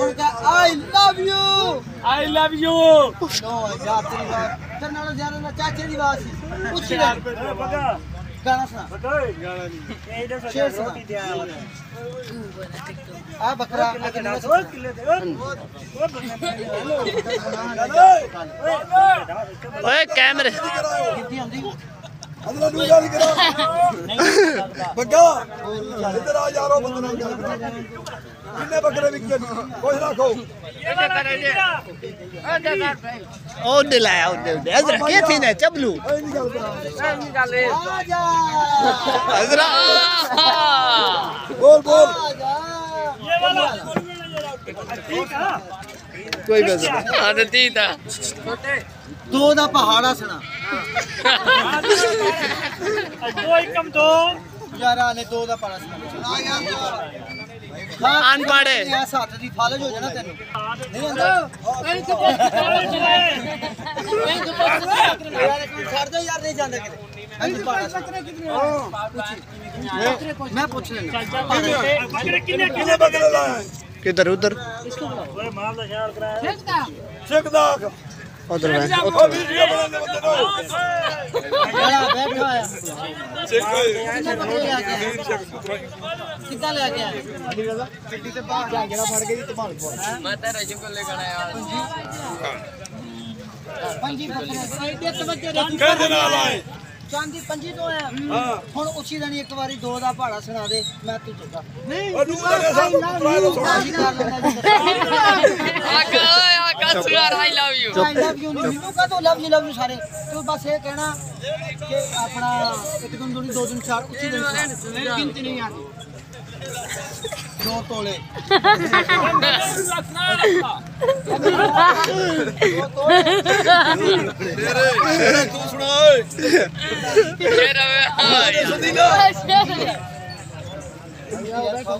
I love you. I love you. No, यार तेरी बात। चलना ना जाना ना चाचे दी बात ही। कुछ नहीं। गाना सुना। गाना नहीं। शेर सुना। आ बकरा। ओए कैमरे। कितनी आंधी? अदला दूजा नहीं करा। बकरा। इधर आ यारों बकरा। किन्ने बकरे बिके कोई रखो ओ दिलाया उदे हजरा के थी ने चबलू नहीं गल है आ जा हजरा बोल बोल ये वाला ठीक है कोई बस हां ठीक था दो दा पहाड़ा सुना कोई कम दो यार आने दो दा पहाड़ा सुना आ यार अनपढ़ है साथ दी फालज हो जाना तेनु नहीं अंदर नहीं तो छोड़ दो यार नहीं जांदा कितने मैं पूछ लेना कितने कितने बकरे लाया किधर उधर इसको ओए मामला यार कराया सिकदा उधर है उधर वीडियो बनाने बंदे यार बैठा है कितना ले गया चिट्टी से बाहर जा गया फड़ गई तुम्हारे को मैं तेरा शुक्र ले गया यार पंजी बकरे तवज्जो कर देना लाए चांदी पंजी तो है हुन उसी दिन एक बारी दो दा पहाड़ा सुना दे मैं तू चुका नहीं और तू मेरे साथ आका सुनार आई लव यू नीतू का तो लव यू सारे तो बस ये कहना कि अपना एक दिन दो दिन चार उसी दिन गिनती नहीं आती दो तोले तेरे तू सुना तेरा मैं वो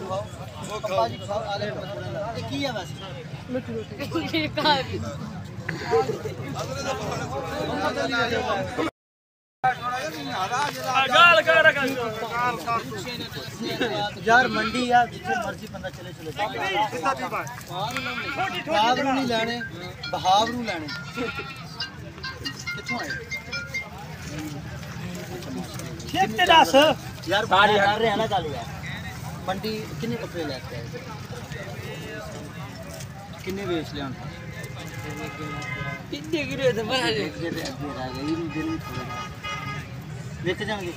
कपाजी खाओ आले ये की है बस मिठू रोटी का भी गाल का रखा यार मंडी है जितने मर्जी बंदा चले चले कितना भी बात छोटी छोटी बहाव नहीं लाने बहाव रू लाने कितों है कितने दास यार सारी हट रहे हैं ना चालू यार मंडी कितने कपड़े लेते हैं कितने बेच ले कितने गिरे तो बड़ा देख जाएंगे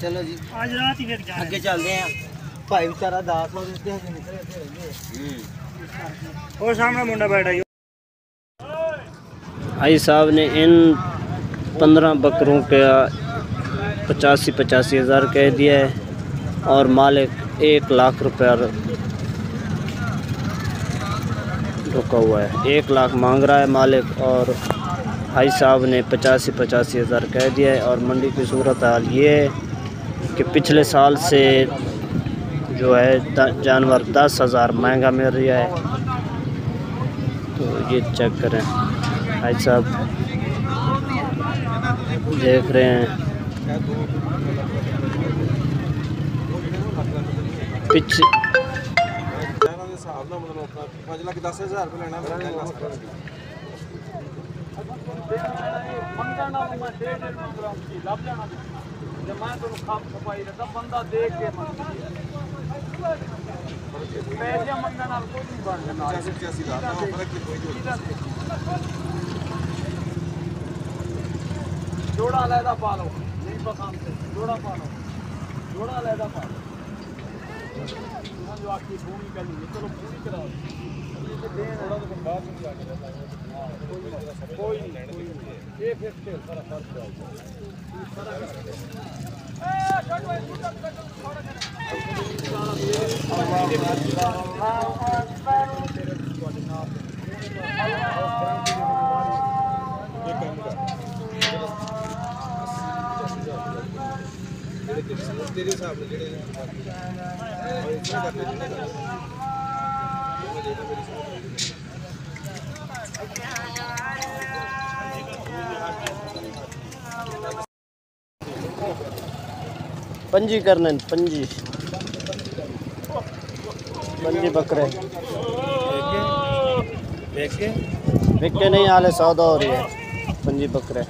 चलो जी आज रात ही देख जाएंगे आगे चलते हैं भाई बेचारा दास और इसके निकल और सामने मुंडा बैठा आई साहब ने इन 15 बकरों का 85,000 कह दिया है और मालिक 1 लाख रुपया रुका हुआ है 1 लाख मांग रहा है मालिक और भाई साहब ने 85,000 कह दिया है। और मंडी की सूरत हाल ये है कि पिछले साल से जो है जानवर 10,000 महंगा मिल रहा है तो ये चेक करें भाई साहब देख रहे हैं जोड़ा लैदा पा लो नहीं पसंद जोड़ा पा लो जोड़ा लैदा पा लो जो आपकी भूमि का नहीं चलो पूरी कराओ ये देन थोड़ा तो बात नहीं आ गया कोई नहीं ये फिर से सारा फर्क हो जाएगा ए छोड़ भाई तू तक थोड़ा करेगा अल्लाह अकबर तेरे तुम्हारे नाम ये काम कर तेरे साहब ने जेड़े और इतना करते हैं पंजी करने पंजी बंदी बकरे बिकते नहीं, हाल सौदा हो रही है पंजी बकरे।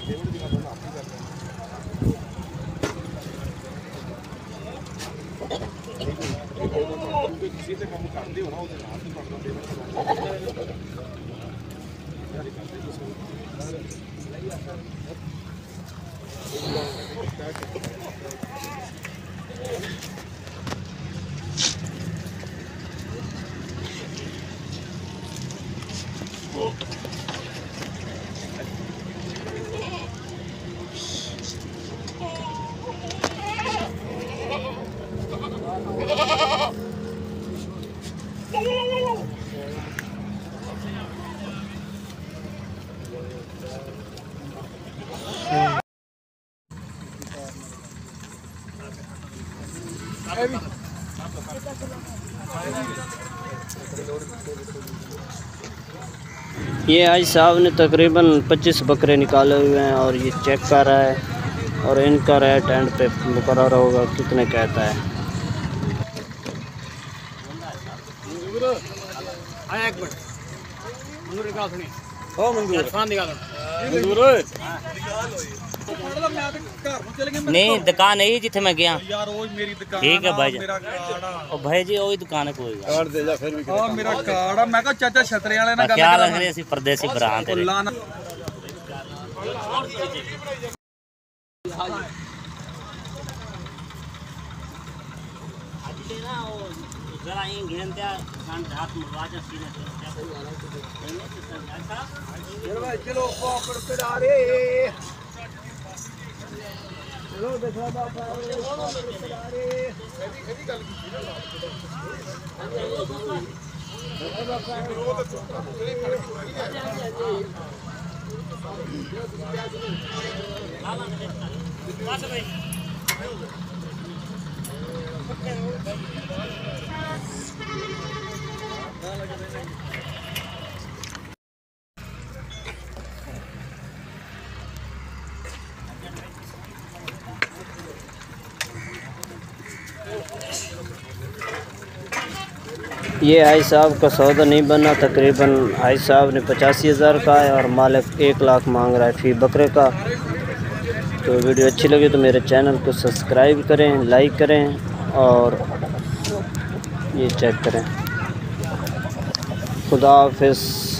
ये आज साहब ने तकरीबन 25 बकरे निकाले हुए हैं और ये चेक कर रहा है और इनका रेट एंड पे मुकर्रर होगा कितने कहता है। नहीं दुकान है जिथे मैं गया, ठीक है भाई और भाई जी वही दुकान है कोई मेरा काड़ा। मैं कहा चाचा छतरे वाले ना क्या लग रहे सी परदेसी भरा तेरे। चलो देखा ये आई साहब का सौदा नहीं बना। तकरीबन आई साहब ने 85,000 का है और मालिक 1 लाख मांग रहा है फी बकरे का। तो वीडियो अच्छी लगी तो मेरे चैनल को सब्सक्राइब करें, लाइक करें और ये चेक करें। खुदा हाफिज़।